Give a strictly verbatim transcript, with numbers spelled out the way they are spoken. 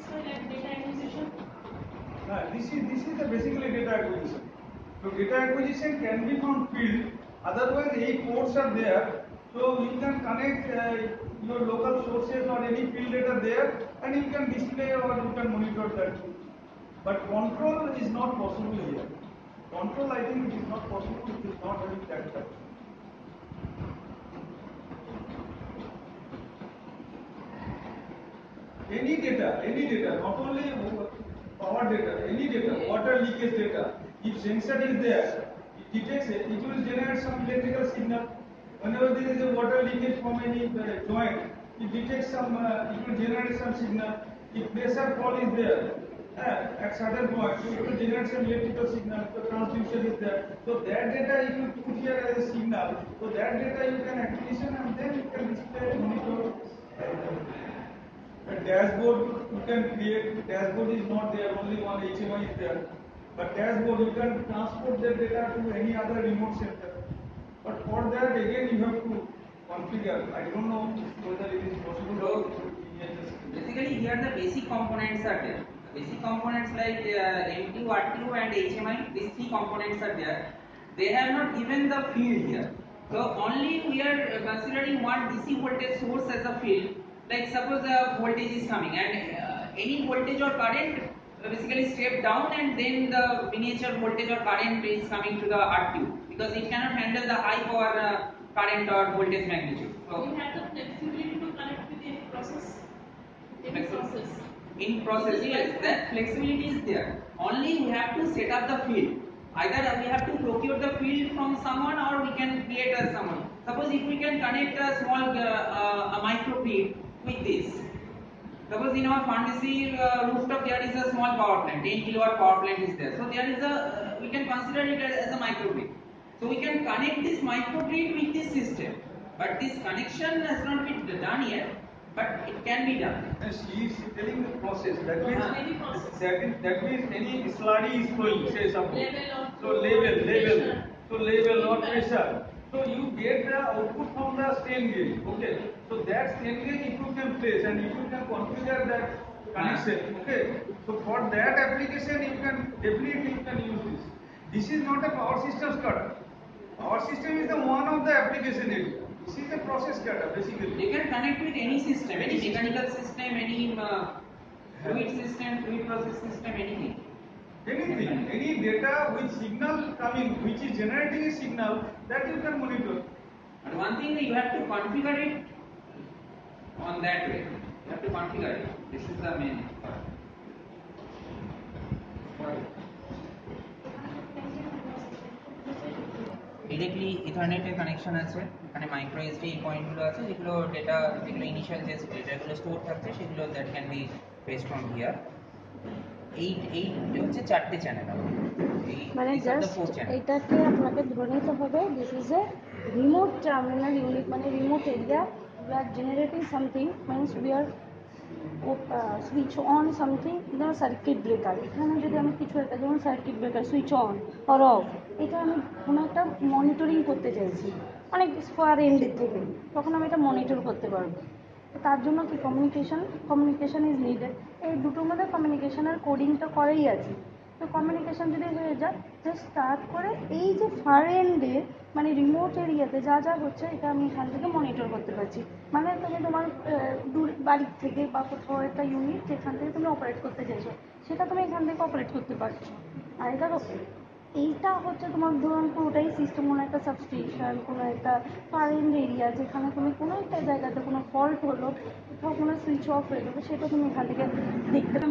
transfer and data acquisition? Now, this is this is the basically data acquisition. So data acquisition can be from field. Otherwise, eight ports are there. So you can connect uh, your local sources or any field data there, and you can display or you can monitor that. But control is not possible here. Control, I think, is not possible if it is not having that type. Any data, any data, not only power data, any data, water leakage data. If sensor is there, it detects it, it will generate some electrical signal. Whenever there is a water leakage from any uh, joint, it detects some, uh, it will generate some signal. If pressure fall is there uh, at certain point, so it will generate some electrical signal. The transducer is there. So that data you will put here as a signal. So that data you can activation and then you can display monitor. A dashboard you can create. Dashboard is not there, only one H M I is there. But dashboard you can transport that data to any other remote center. But for that again you have to configure. I don't know whether it is possible. So basically here the basic components are there. The basic components like uh, M two, R T U and H M I. These three components are there. They have not given the field here. So only we are considering one D C voltage source as a field. Like suppose the voltage is coming and uh, any voltage or current basically step down and then the miniature voltage or current is coming to the R T U because it cannot handle the high power uh, current or voltage magnitude. So you have the flexibility to connect with any process? Any process? In process, yes, that flexibility is there. Only we have to set up the field. Either we have to procure the field from someone or we can create a someone. Suppose if we can connect a small, uh, uh, a micro field with this. Suppose in our Pharmacy uh, rooftop there is a small power plant, ten kilowatt power plant is there. So there is a, uh, we can consider it as, as a microgrid. So we can connect this microgrid with this system. But this connection has not been done yet, but it can be done. And she is telling the process. That means, uh, any process. That means, that means any slurry is flowing, say something. So level, level. So level, not pressure. So you get the output from the strain gauge, okay. So that strain gauge if you can place and if you can configure that connection, okay. So for that application you can definitely you can use this. This is not a power system SCADA. Power system is the one of the application area. This is the process SCADA basically. You can connect with any system, any mechanical system, any uh, fluid system, fluid process system, anything. Anything, any data with signal coming, which is generating a signal, that you can monitor. And one thing that you have to configure it on that way. You have to configure it. This is the main part. Directly Ethernet এর connection আছে, এখানে micro S D পয়েন্টগুলো আছে, যেগুলো data, যেগুলো initial যে dataগুলো store থাকছে, সেগুলো that can be fetched from here. eight eight হচ্ছে চারটি চ্যানেল আছে মানে জাস্ট এটাকে আপনাকে ধরে নিতে হবে this is a remote terminal unit মানে remote area we are generating something means we are switch on something ধরুন সার্কিট ব্রেকার এখানে যদি আমি কিছু একটা ধরুন circuit breaker switch on or off এটা আমি কোনো একটা মনিটরিং করতে চাইছি অনেক স্কোয়ার এন্ডের থেকে তখন আমি এটা মনিটর করতে পারবো তার জন্য কি কমিউনিকেশন কমিউনিকেশন ইজ নিডেড এই দুটোর মধ্যে কমিউনিকেশন আর কোডিংটা করেই আছে তো কমিউনিকেশন যদি হয়ে যায় জাস্ট স্টার্ট করে এই যে ফার এন্ডে মানে রিমোট এরিয়াতে যা যা হচ্ছে এটা আমি এখান থেকে মনিটর করতে পারছি মানে তুমি তোমার দূর বাড়ির থেকে বা কোথাও একটা ইউনিট যেখান থেকে তুমি অপারেট করতে চাইছো সেটা তুমি এখান থেকে অপারেট করতে পারছো আর এটা এইটা হচ্ছে তোমার ধরুন পুরোটাই সিস্টেম কোনো একটা সাবস্টেশন কোনো একটা কারেন্ট এরিয়া যেখানে তুমি কোনো একটা জায়গাতে কোনো ফল্ট হলো কোথাও কোনো সুইচ অফ হয়ে গেলো সেটা তুমি এখান থেকে দেখতে